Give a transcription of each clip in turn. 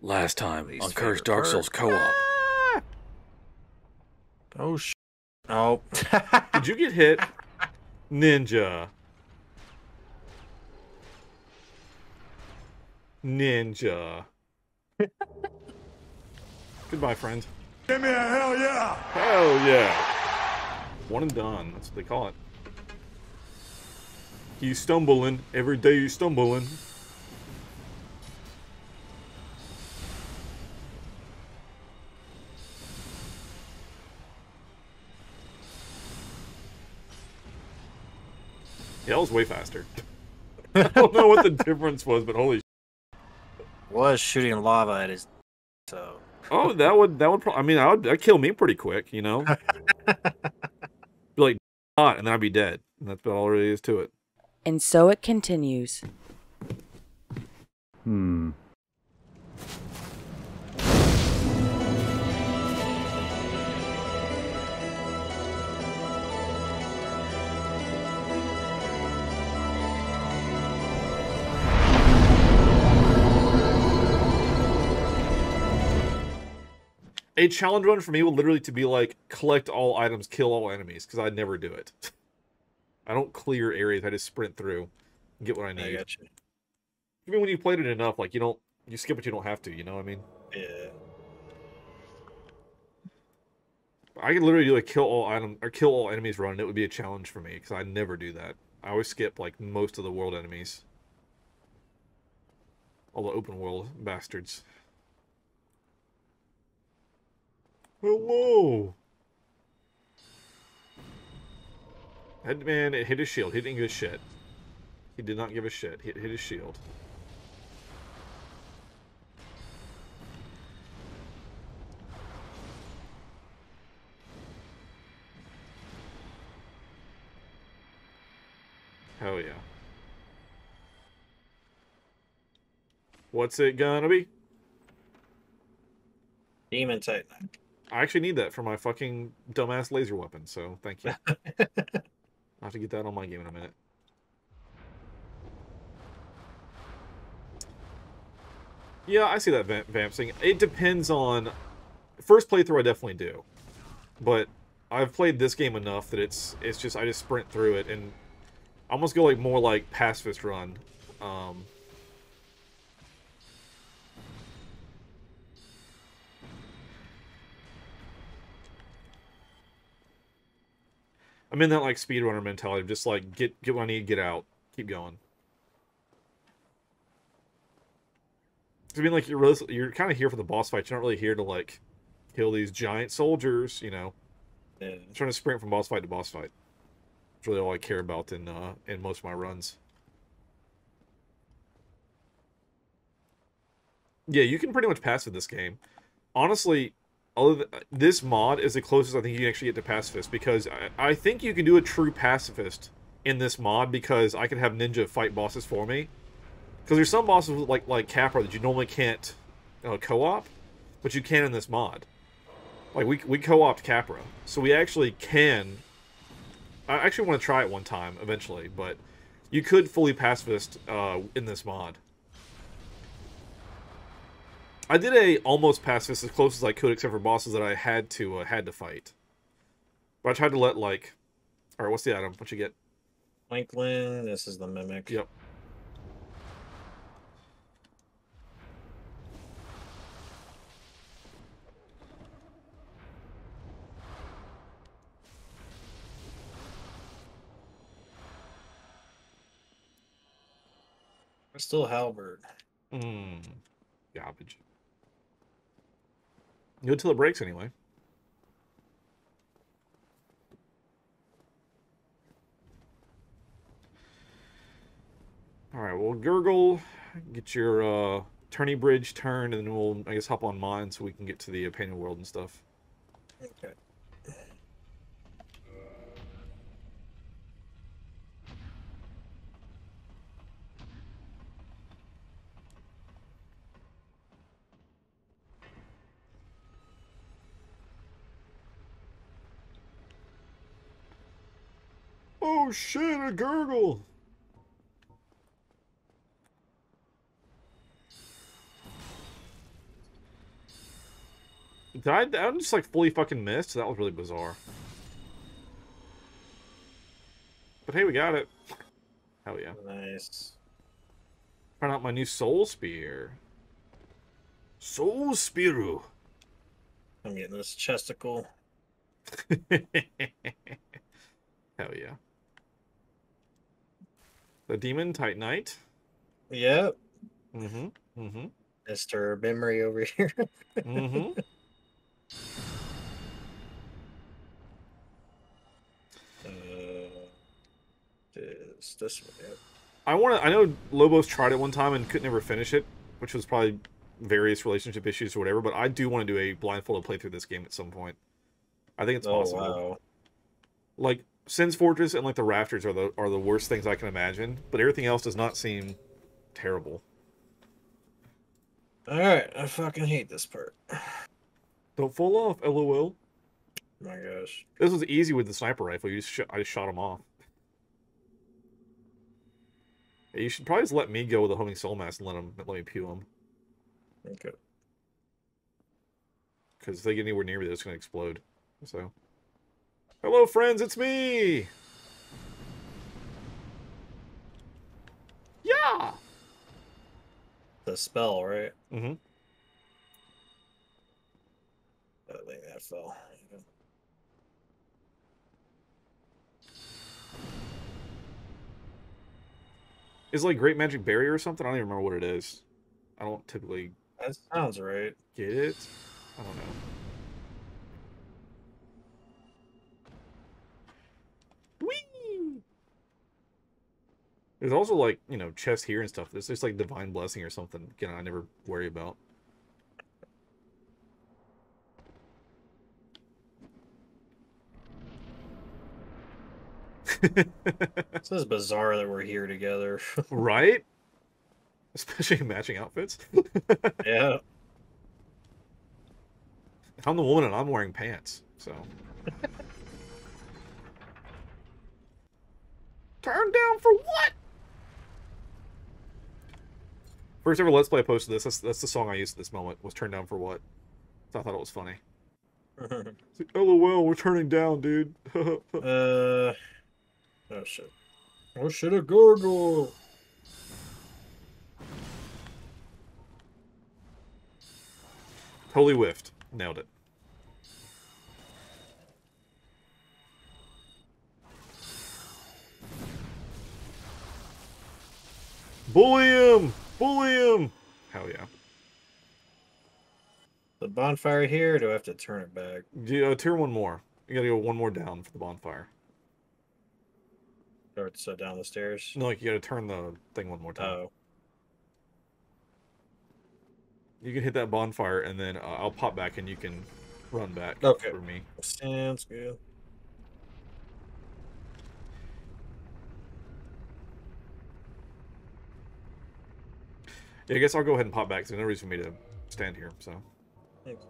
Last time on Cursed Dark Souls co-op. Ah! Oh sh! Oh, did you get hit, Ninja? Ninja. Goodbye, friend. Give me a hell yeah! Hell yeah! One and done. That's what they call it. You stumbling every day. You stumbling. Hell's way faster. I don't know what the difference was, but holy. Was shooting lava at his. So. Oh, that would. I mean, that'd kill me pretty quick, you know. Be like hot, and then I'd be dead. And that's about all there really is to it. And so it continues. Hmm. A challenge run for me would literally to be like, collect all items, kill all enemies, because I'd never do it. I don't clear areas, I just sprint through and get what I need. I got you. Even when you played it enough, like, you skip what you don't have to, you know what I mean? Yeah. I could literally do a kill all item, or kill all enemies run, and it would be a challenge for me, because I never do that. I always skip, like, most of the world enemies. All the open world bastards. Hello! That man, it hit his shield. He didn't give a shit. He did not give a shit. It hit his shield. Hell yeah. What's it gonna be? Demon Titan. I actually need that for my fucking dumbass laser weapon, so thank you. I'll have to get that on my game in a minute. Yeah, I see that vamp thing. It depends on... First playthrough I definitely do. But I've played this game enough that it's just... I just sprint through it and I almost go like more like pacifist run. I'm in that like speedrunner mentality of just like get what I need, get out, keep going. I mean, like you're kind of here for the boss fight. You're not really here to like kill these giant soldiers, you know. Yeah. I'm trying to sprint from boss fight to boss fight. That's really all I care about in most of my runs. Yeah, you can pretty much passive this game, honestly. This mod is the closest I think you can actually get to pacifist, because I think you can do a true pacifist in this mod, because I can have Ninja fight bosses for me. Because there's some bosses like Capra that you normally can't co-op, but you can in this mod. Like we co-opt Capra, so we actually can. I actually want to try it one time eventually, but you could fully pacifist in this mod. I did a almost pacifist as close as I could, except for bosses that I had to fight. But I tried to let like, all right, what's the item? What you get? Franklin. This is the mimic. Yep. We're still halberd. Hmm. Garbage. Go till it breaks, anyway. All right, we'll gurgle, get your tourney bridge turned, and then we'll, I guess, hop on mine so we can get to the Painted World and stuff. Okay. Oh shit, a gurgle! I'm just like fully fucking missed. That was really bizarre. But hey, we got it. Hell yeah. Nice. Trying out my new soul spear. Soul Spearu. I'm getting this chesticle. Hell yeah. The Demon Titan Knight. Yep. Mm-hmm. Mm-hmm. Mr. Memory over here. Mm-hmm. This one. Yep. I know Lobos tried it one time and couldn't ever finish it, which was probably various relationship issues or whatever. But I do want to do a blindfolded playthrough this game at some point. I think it's possible. Wow. Like Sin's Fortress and like the Rafters are the worst things I can imagine, but everything else does not seem terrible. All right, I fucking hate this part. Don't fall off, LOL. Oh my gosh, this was easy with the sniper rifle. I just shot him off. Hey, you should probably just let me go with the homing soul mass and let me pew him. Okay. Because if they get anywhere near me, they're just gonna explode. So, hello friends, it's me. Yeah. The spell, right? Mm-hmm. I think that fell. Yeah. It's like Great Magic Barrier or something. I don't even remember what it is. I don't typically. That sounds right. Get it? I don't know. Whee! There's also like, you know, chests here and stuff. There's just like Divine Blessing or something. Again, I never worry about. This is bizarre that we're here together. Right? Especially matching outfits. Yeah. I'm the woman and I'm wearing pants, so. Turn down for what? First ever Let's Play I posted this. That's the song I used at this moment, was Turn Down for What. So I thought it was funny. It's like, LOL, we're turning down, dude. Oh shit. Oh shit, a gargoyle. Totally whiffed. Nailed it. Bully him! Bully him! Hell yeah. The bonfire here, or do I have to turn it back? Yeah, turn one more. You gotta go one more down for the bonfire. Or so down the stairs? No, like you gotta turn the thing one more time. Oh. You can hit that bonfire, and then I'll pop back, and you can run back for me. Sounds good. Yeah, I guess I'll go ahead and pop back. There's no reason for me to stand here, so. Thanks.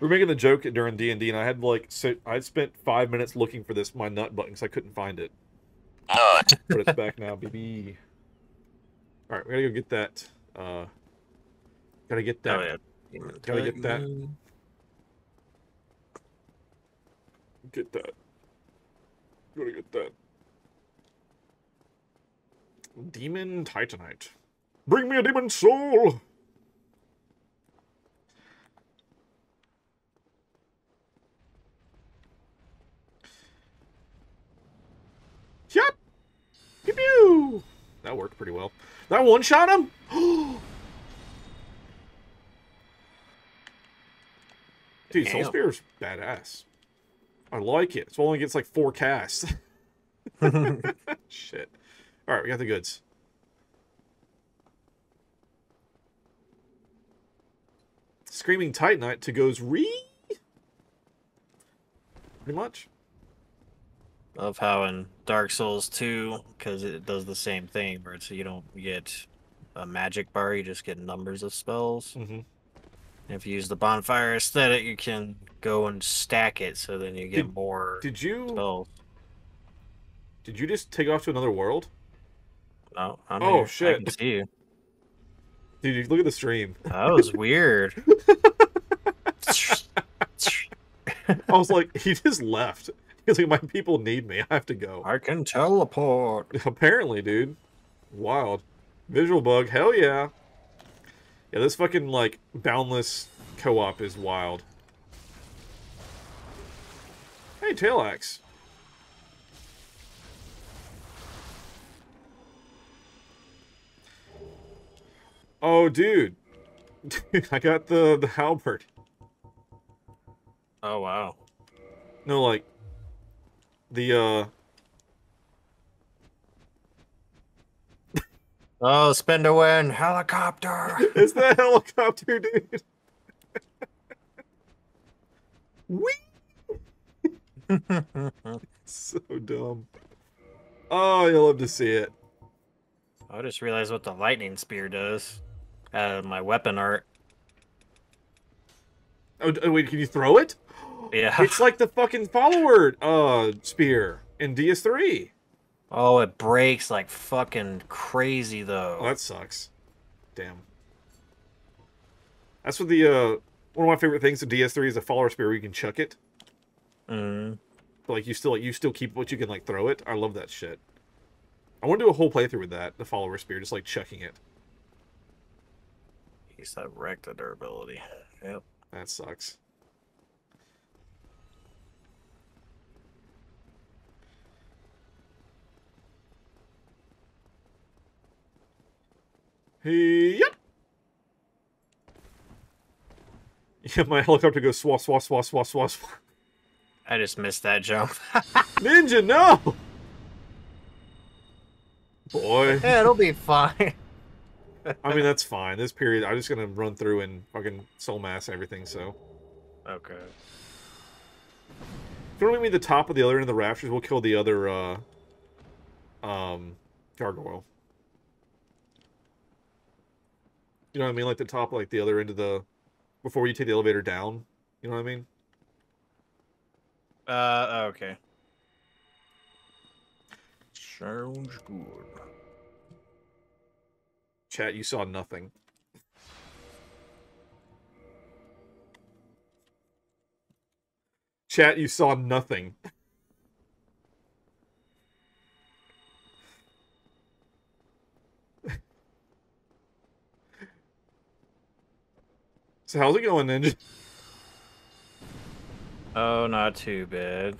We were making the joke during D&D, and I had like I spent 5 minutes looking for my nut button because I couldn't find it. Nut. But it's back now, baby. All right, we gotta go get that. Gotta get that. Oh, yeah. Gotta get that. Get that. Gotta get that. Demon Titanite. Bring me a demon soul! Yep! Pew pew! That worked pretty well. That one-shot him? Dude, Soul Spear's badass. I like it. It's only gets like 4 casts. Shit. Alright, we got the goods. Screaming Titanite to goes re. Pretty much. Love how in Dark Souls 2, because it does the same thing, where it's, you don't get a magic bar, you just get numbers of spells. Mm-hmm. If you use the bonfire aesthetic, you can go and stack it, so then you get more spells. Did you just take off to another world? No, I'm here. Shit. I can see you. Dude, look at the stream. That was weird. I was like, he just left. He's like, my people need me. I have to go. I can teleport. Apparently, dude. Wild. Visual bug. Hell yeah. Yeah, this fucking, like, boundless co-op is wild. Hey, Tail Axe. Oh, dude. Dude, I got the halberd. Oh, wow. No, like, the, oh, spin to win. Helicopter. It's the helicopter, dude. Whee! So dumb. Oh, you'll love to see it. I just realized what the lightning spear does. My weapon art. Oh, wait, can you throw it? Yeah. It's like the fucking follower spear in DS3. Oh, it breaks like fucking crazy, though. Oh, that sucks. Damn. That's what the, one of my favorite things of DS3 is the follower spear where you can chuck it. Mm. But, like, you still keep what you can, like, throw it. I love that shit. I want to do a whole playthrough with that, the follower spear, just, like, chucking it. He's that wrecked the durability. Yep. That sucks. Hey, yep. Yeah, my helicopter goes swat, swat, swat, swat, swat, swat. I just missed that jump. Ninja, no! Boy. Yeah, it'll be fine. I mean, that's fine. This period, I'm just going to run through and fucking soul mass everything, so. Okay. Throwing me the top of the other end of the rafters, we'll kill the other, gargoyle. You know what I mean? Like the top, like the other end of the, before you take the elevator down. You know what I mean? Okay. Sounds good. Chat, you saw nothing. Chat, you saw nothing. So how's it going, Ninja? Oh, not too bad.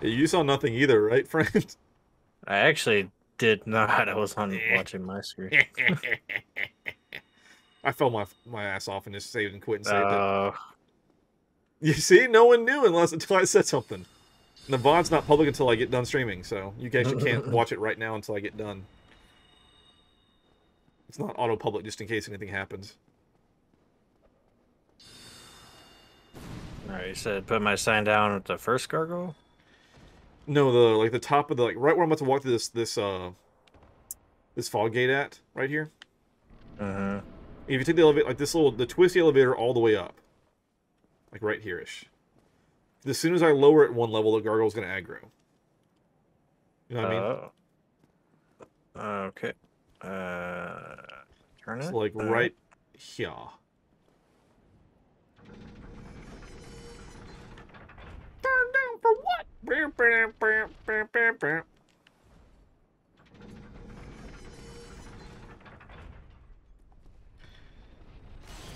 You saw nothing either, right, friend? I actually did not. I was on watching my screen. I fell my ass off and just saved and quit and saved it. You see, no one knew until I said something. And the VOD's not public until I get done streaming, so you guys can't watch it right now until I get done. It's not auto-public just in case anything happens. Alright, you said put my sign down at the first gargoyle? No, the like the top of the like right where I'm about to walk through this fog gate at, right here. Uh-huh. If you take the elevator like this little the twisty elevator all the way up. Like right here ish. As soon as I lower it one level, the gargoyle's gonna aggro. You know what I mean? Okay. Turn it. So like right here. Turn down for what?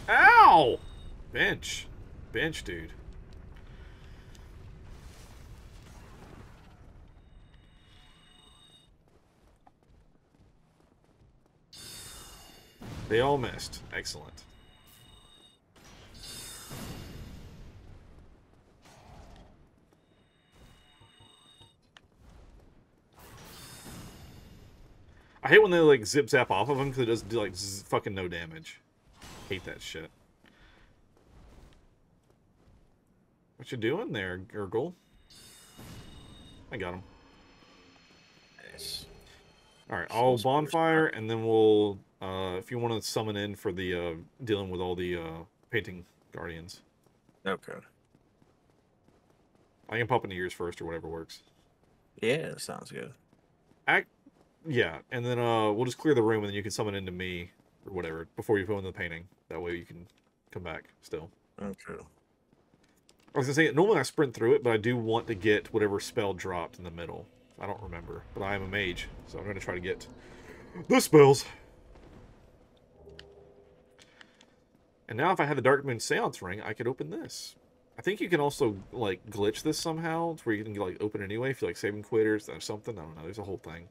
Ow! Bench. Bench, dude. They all missed. Excellent. I hate when they like zip zap off of them because it doesn't do like fucking no damage. Hate that shit. What you doing there, Gurgle? I got him. Nice. All right, I'll bonfire, and then we'll if you want to summon in for the dealing with all the painting guardians. Okay. I can pop into yours first or whatever works. Yeah, that sounds good. Yeah, and then we'll just clear the room, and then you can summon into me or whatever before you go into the painting. That way you can come back still. Okay. I was going to say, normally I sprint through it, but I do want to get whatever spell dropped in the middle. I don't remember, but I am a mage, so I'm going to try to get the spells. And now if I had the Dark Moon Seance Ring, I could open this. I think you can also, like, glitch this somehow, to where you can, like, open it anyway if you like saving quitters or something. I don't know. There's a whole thing.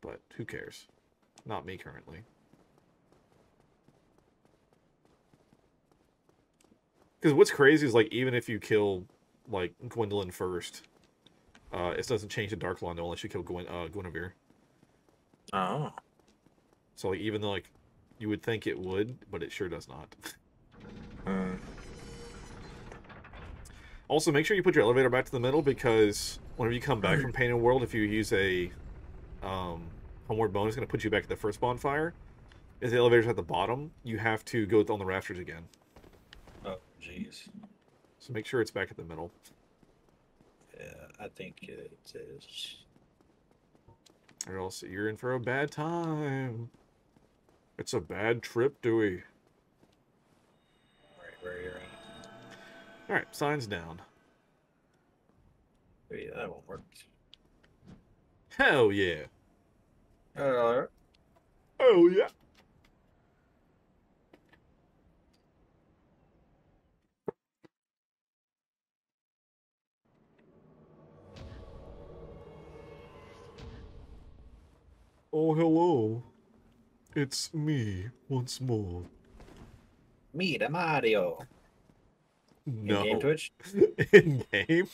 But who cares? Not me currently. Because what's crazy is, like, even if you kill, like, Gwendolyn first, it doesn't change the Dark Londo unless you kill Gwynevere. Oh. So, like, even though, like, you would think it would, but it sure does not. Also, make sure you put your elevator back to the middle, because whenever you come back from Painted World, if you use a Homeward Bone, it's going to put you back at the first bonfire. If the elevator's at the bottom, you have to go on the rafters again. Oh, jeez. So make sure it's back at the middle. Yeah, I think it is. Or else you're in for a bad time. It's a bad trip, Dewey. Alright, where are you at? Alright, sign's down. Yeah, that won't work. Hell yeah. Alright. Oh, yeah. Oh, hello. It's me once more. Me, the Mario. No. In-game Twitch? In-game?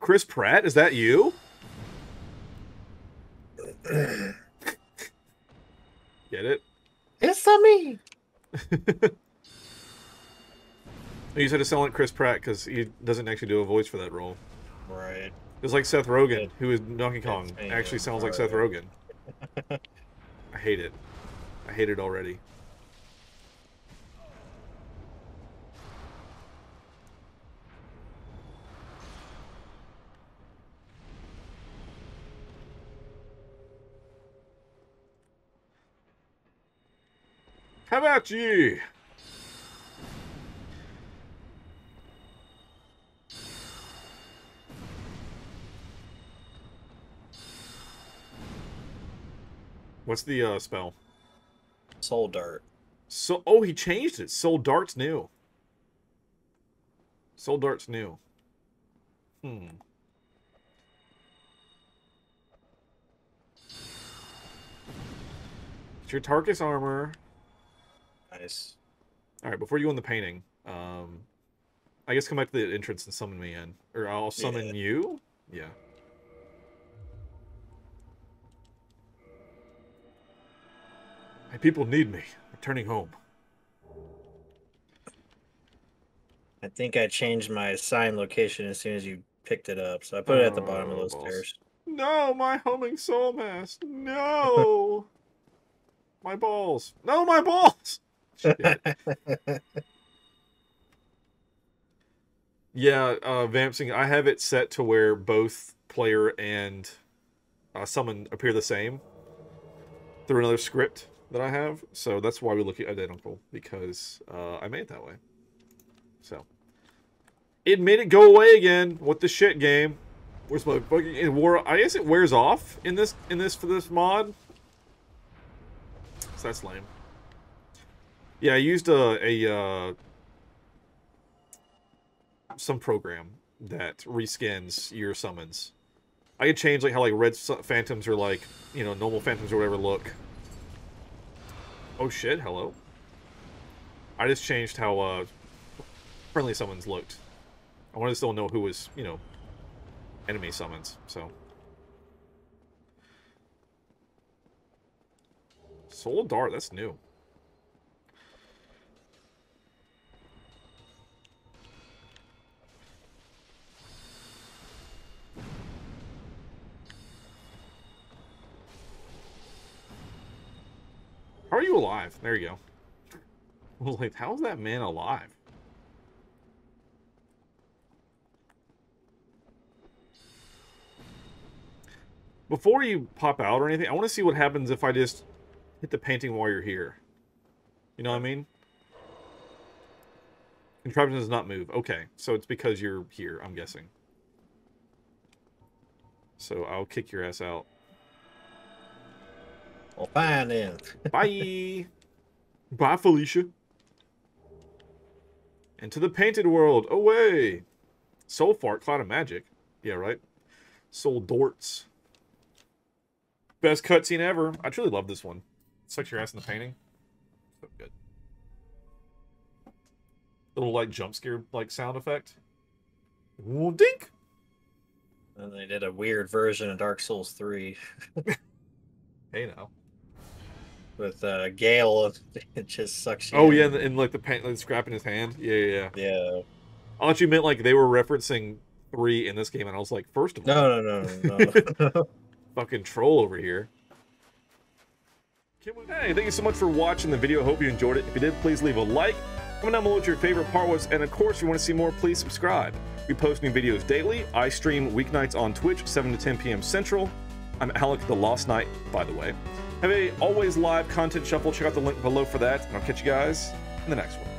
Chris Pratt, is that you? Get it? It's-a me! You said to sell it Chris Pratt because he doesn't actually do a voice for that role. Right. It's like Seth Rogen, who is Donkey Kong, actually sounds like Seth Rogen. I hate it. I hate it already. How about you? What's the spell? Soul Dart. So, oh, he changed it. Soul Dart's new. Soul Dart's new. Hmm. It's your Tarkus armor. Nice. All right, before you go in the painting, I guess come back to the entrance and summon me in. Or I'll summon you? Yeah. My people need me. Returning home. I think I changed my sign location as soon as you picked it up, so I put it at the bottom of those stairs. No, my homing soul mask. No, my balls. No, my balls. Yeah, Vampsing. I have it set to where both player and summon appear the same through another script that I have, so that's why we look identical, because I made it that way. So it made it go away again. What the shit, game? Where's my fucking? It wore. I guess it wears off in this for this mod. So that's lame. Yeah, I used some program that reskins your summons. I could change like how like red phantoms or like normal phantoms or whatever look. Oh shit, hello. I just changed how friendly summons looked. I wanted to still know who was, enemy summons, so. Soul Dart, that's new. How are you alive? There you go. I was like, how is that man alive? Before you pop out or anything, I want to see what happens if I just hit the painting while you're here. You know what I mean? Contraption does not move. Okay, so it's because you're here, I'm guessing. So I'll kick your ass out. Well, fine then. Bye. Bye, Felicia. Into the Painted World. Away. Soul fart, cloud of magic. Yeah, right? Soul dorts. Best cutscene ever. I truly love this one. Sucks your ass in the painting. So good. Little, like, jump scare, like, sound effect. Ooh, dink! And they did a weird version of Dark Souls 3. Hey, now. With Gale, it just sucks you in. Yeah, and, like, the paint, like, scrap in his hand. Yeah. I thought you meant, like, they were referencing 3 in this game, and I was like, first of all. No. Fucking troll over here. Hey, thank you so much for watching the video. Hope you enjoyed it. If you did, please leave a like. Comment down below what your favorite part was, and of course, if you want to see more, please subscribe. We post new videos daily. I stream weeknights on Twitch, 7 to 10 p.m. Central. I'm Alec the Lost Knight, by the way. Have a always live content shuffle. Check out the link below for that, and I'll catch you guys in the next one.